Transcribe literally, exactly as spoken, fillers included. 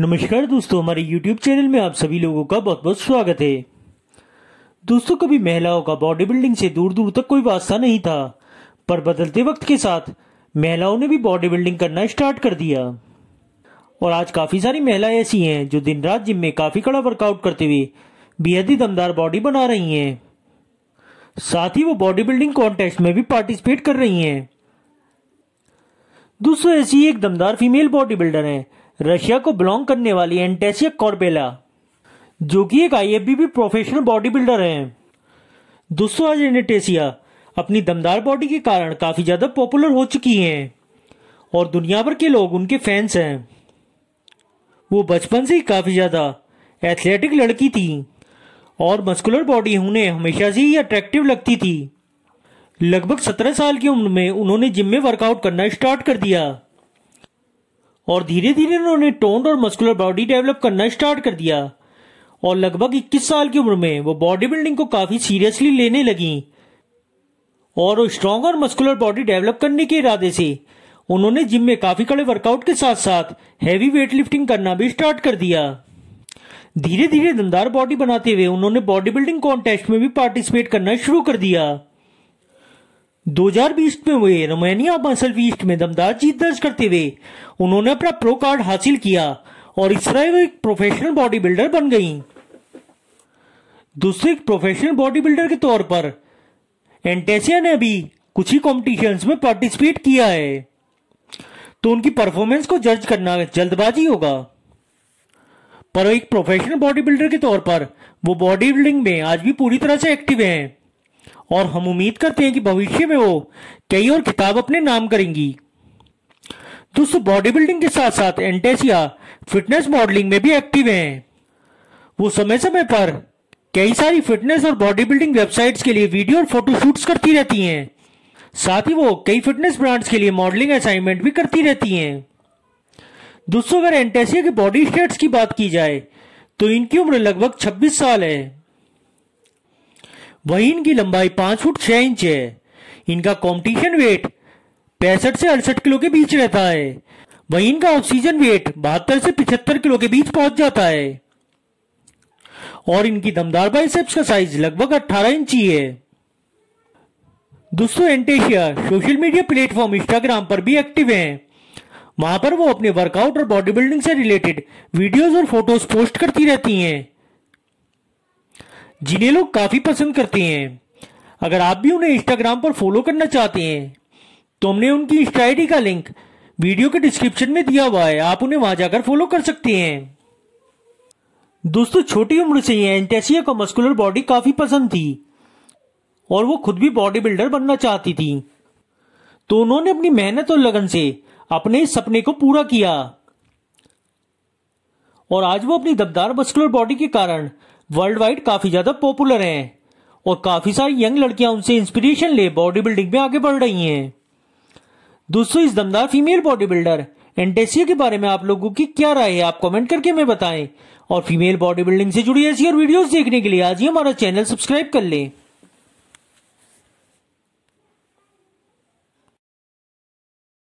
नमस्कार दोस्तों, हमारे YouTube चैनल में आप सभी लोगों का बहुत बहुत स्वागत है। दोस्तों, कभी महिलाओं का बॉडी बिल्डिंग से दूर दूर तक कोई वास्ता नहीं था, पर बदलते वक्त के साथ महिलाओं ने भी बॉडी बिल्डिंग करना स्टार्ट कर दिया। और आज काफ़ी सारी महिलाएं ऐसी हैं जो दिन रात जिम में काफ़ी कड़ा वर्कआउट करते हुए बेहद ही दमदार बॉडी बना रही हैं। साथ ही वो बॉडी बिल्डिंग कॉन्टेस्ट में भी पार्टिसिपेट कर रही हैं। दोस्तों, ऐसी एक दमदार फीमेल बॉडी बिल्डर हैं रशिया को बिलोंग करने वाली एनास्टेसिया कॉर्बेला, जो कि एक I F B B professional body builder हैं। दोस्तों, आज एनास्टेसिया अपनी दमदार बॉडी के कारण काफ़ी ज़्यादा पॉपुलर हो चुकी हैं और दुनिया भर के लोग उनके फैंस हैं। वो बचपन से ही काफ़ी ज़्यादा एथलेटिक लड़की थी और मस्कुलर बॉडी उन्हें हमेशा से ही अट्रैक्टिव लगती थी। लगभग सत्रह साल की उम्र में उन्होंने जिम में वर्कआउट करना स्टार्ट कर दिया और धीरे धीरे उन्होंने टोन्ड और मस्कुलर बॉडी डेवलप करना स्टार्ट कर दिया। और लगभग इक्कीस साल की उम्र में वो बॉडी बिल्डिंग को काफ़ी सीरियसली लेने लगी और वो स्ट्रॉन्ग और मस्कुलर बॉडी डेवलप करने के इरादे से उन्होंने जिम में काफ़ी कड़े वर्कआउट के साथ साथ हैवी वेट लिफ्टिंग करना भी स्टार्ट कर दिया। धीरे धीरे दमदार बॉडी बनाते हुए उन्होंने बॉडी बिल्डिंग कॉन्टेस्ट में भी पार्टिसिपेट करना शुरू कर दिया। दो हज़ार बीस में हुए रोमानिया मसल फीस्ट में दमदार जीत दर्ज करते हुए उन्होंने अपना प्रो कार्ड हासिल किया और इस तरह एक प्रोफेशनल बॉडी बिल्डर बन गई। दूसरे एक प्रोफेशनल बॉडी बिल्डर के तौर पर एनास्टेसिया ने भी कुछ ही कॉम्पिटिशन्स में पार्टिसिपेट किया है, तो उनकी परफॉर्मेंस को जज करना जल्दबाजी होगा। पर एक प्रोफेशनल बॉडी बिल्डर के तौर पर वो बॉडी बिल्डिंग में आज भी पूरी तरह से एक्टिव हैं और हम उम्मीद करते हैं कि भविष्य में वो कई और खिताब अपने नाम करेंगी। दोस्तों, बॉडी बिल्डिंग के साथ साथ एनास्टेसिया फिटनेस मॉडलिंग में भी एक्टिव हैं। वो समय समय पर कई सारी फिटनेस और बॉडी बिल्डिंग वेबसाइट्स के लिए वीडियो और फोटोशूट्स करती रहती हैं। साथ ही वो कई फिटनेस ब्रांड्स के लिए मॉडलिंग असाइनमेंट भी करती रहती हैं। दोस्तों, अगर एनास्टेसिया के बॉडी स्टेट्स की बात की जाए तो इनकी उम्र लगभग छब्बीस साल है। वहीं इनकी लंबाई पाँच फुट छः इंच है। इनका कॉम्पिटिशन वेट पैंसठ से अड़सठ किलो के बीच रहता है। वहीं इनका ऑफ सीजन वेट बहत्तर से पिछहत्तर किलो के बीच पहुंच जाता है और इनकी दमदार बाइसेप्स का साइज लगभग अठारह इंच ही है। दोस्तों, Anastasia social media platform Instagram पर भी एक्टिव हैं। वहां पर वो अपने वर्कआउट और बॉडी बिल्डिंग से रिलेटेड वीडियोज और फोटोज पोस्ट करती रहती हैं, जिन्हें लोग काफ़ी पसंद करते हैं। अगर आप भी उन्हें इंस्टाग्राम पर फॉलो करना चाहते हैं तो हमने उनकी इंस्टा आई डी का लिंक वीडियो के डिस्क्रिप्शन में दिया हुआ है, आप उन्हें वहां जाकर फॉलो कर सकते हैं। दोस्तों, छोटी उम्र से ही एनास्टेसिया को मस्कुलर बॉडी काफ़ी पसंद थी और वो खुद भी बॉडी बिल्डर बनना चाहती थी, तो उन्होंने अपनी मेहनत और लगन से अपने इस सपने को पूरा किया और आज वो अपनी दमदार मस्कुलर बॉडी के कारण वर्ल्ड वाइड काफ़ी ज़्यादा पॉपुलर हैं और काफ़ी सारी यंग लड़कियां उनसे इंस्पिरेशन ले बॉडी बिल्डिंग में आगे बढ़ रही हैं। दोस्तों, इस दमदार फीमेल बॉडी बिल्डर एनास्टेसिया के बारे में आप लोगों की क्या राय है, आप कमेंट करके हमें बताएं। और फीमेल बॉडी बिल्डिंग से जुड़ी ऐसी और वीडियोस देखने के लिए आज ही हमारा चैनल सब्सक्राइब कर लें।